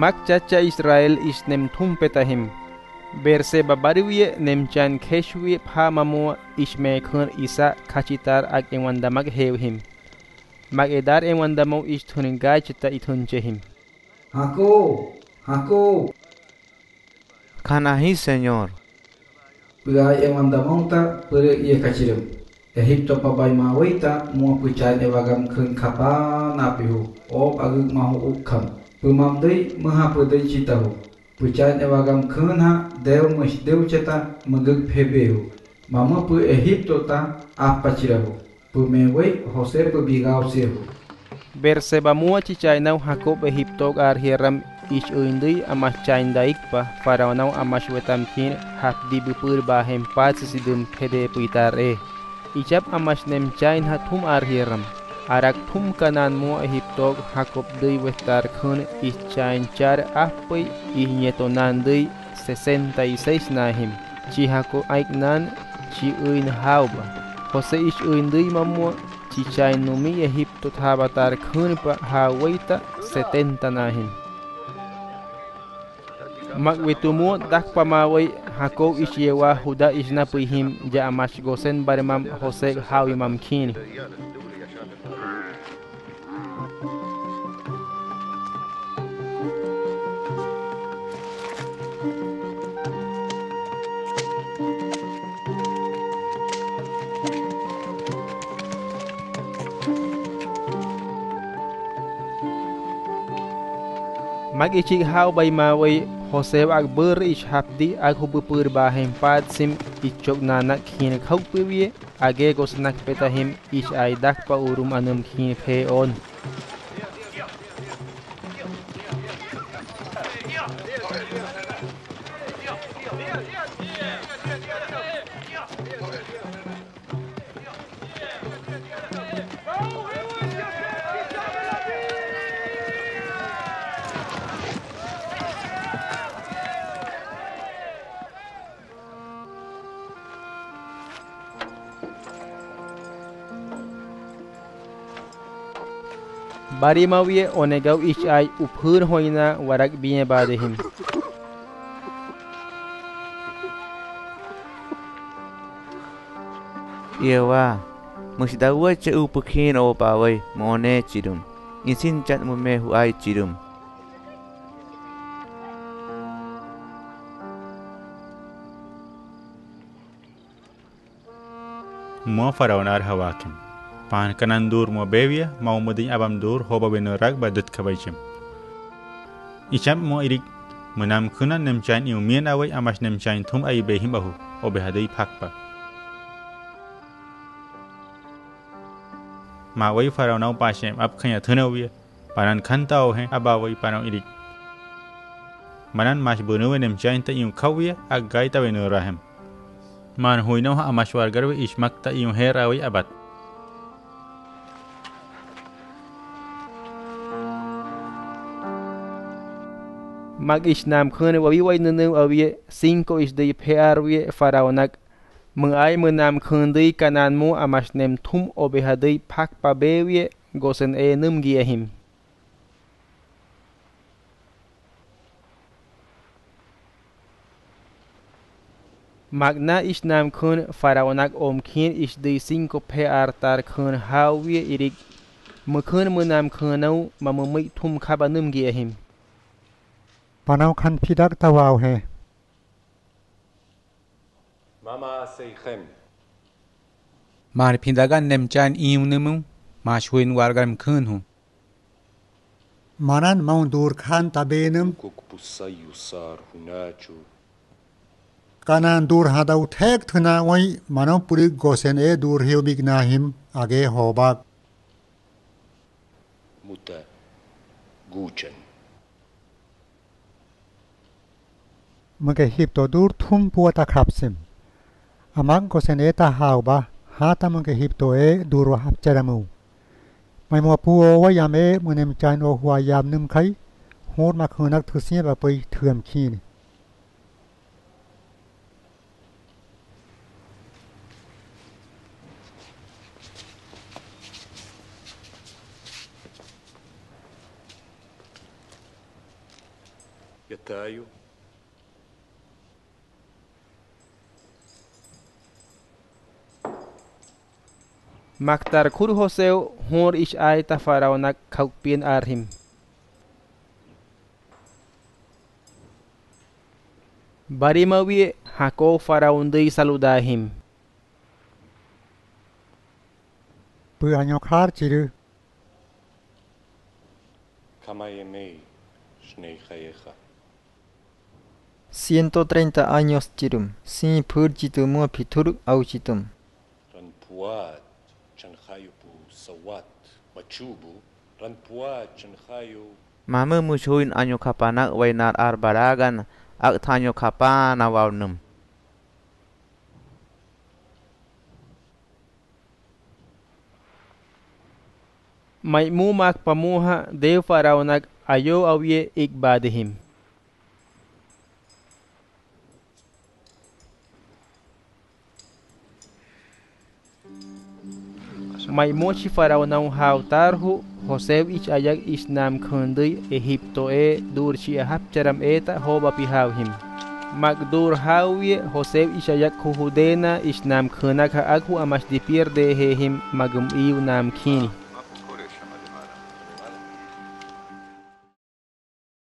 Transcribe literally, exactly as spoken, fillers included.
Magchacha Israel is nem tumpetahim. Verse babaruye nem chan keshwe pamamo ishmekon isa kachitar ak ewandamag hevhim. Magedar ewandamo is tuningai chita itunjehim. Hako, hako. Kanahi, señor. Pugai ewandamonta pure ye kachirim. Egipto pabai mawita muapuchay evagam kun kapa napihu. Ob aguk mahu ukkam. Pumamdei mahapudei chitahu. Puchay evagam kun ha deu mush deu cheta maguk pebehu. Mama pu Egipto ta apachirahu. Pumewei Jose pubigao sehu. Berseba mua chichainau Jacob Egipto gar hieram. Each undi amash chain daikpa, Faraonau amash wetamkin, hap dibupur bahem patsidum pede puitare. Ichap amash nem chain hatum arhiram. Arak tum kanan mo Egiptog, Jacob de Westarkun, each chain char apui, ignetonandi, sesenta y seis nahim. Chihako aiknan, chi uin hauba. Jose ish undi mamu, chichain numi Egipto habatar kunpa hawaita, setenta nahim. Magwitumu dakpamaway Jacob isyewa huda isnapihim ja amash gosen barmam Jose hawimam kin. Magichig haw by maway Jose Akbur is hapdi akhubupur bahem patsim ichok nanak hin khupwie agegos nak petahim is aidak pa urum anum hin peon. Barimawie onegau ich ai uphur hoina warak bine badehim. Yewa, musdawa che upukin o pawai mone chidum. Isin chat mume huai chidum. Mo faraonar hawakim. Pan kanandur mo bevia, maumudin abamdur hoba benorak badut kabachim. Icham mo irik, munam kunan nemchain iumien away amash nemchain tum ay behim bahu, obehadei pakpa. Maway faraonaw pashem apkanya tunawia, panan kantao hen abaway panaw irik. Manan mash bunuwe nemchain ta ium kawia, aggay ta benorahem. Man huinaw ha amash wargarwe ishmak ta ium her away abat. Mag is nam khun wabiway nunu awie cinco is de pearwie faraonak. Mungai munam khun de kananmu amash nem tum obehadei pakpa bewie gosen e num giehim. Magna is nam khun faraonak omkin is de cinco pear tar khun hawie irik. Mkhun munam khunau mamumik tum kabanum giehim. Panaw kan pidak tawaw he. Mama seichem. Mar pindagan nemchan iunumu, mashwin wargam kunhu. Manan maundur kan tabenum. Kukpusa yusar hunachu. Kanan dur hadaw tek tunawai manaw purig gosen e dur hiubig nahim age hobak. Muta guchen. Mugahipto dur tum puata kapsim. Among Goseneta hauba, hata mugahipto e duro hapcheramu. My mopuo wayame munem chino huayam numkai, hor makunak to see a boy to him keen. je taju. Maktar kur Hoseo hor ish ay ta farao nak kaupin arhim. Barimawi hako farao ndai saludahim. Pyanyokar chiru. Kamayemei shnei chayecha. Ciento treinta años chirum. Sin pur chitumu pitur au chitum. Ranpuat. Mama mushuin anyo kapanak wainar arbaragan ak tanyo kapana wawnum. Maimumak pamuha de faraunak ayo awye ikbadihim. Maimochi farao não hautarhu Josef ich ayak isnam khundi Egipto e durchi ahapcharam eta hoba pihavhim. Magdur hawie Josef ich ayak kuhudena isnam khunaka aku amash dipir dehehim magum iu nam kini.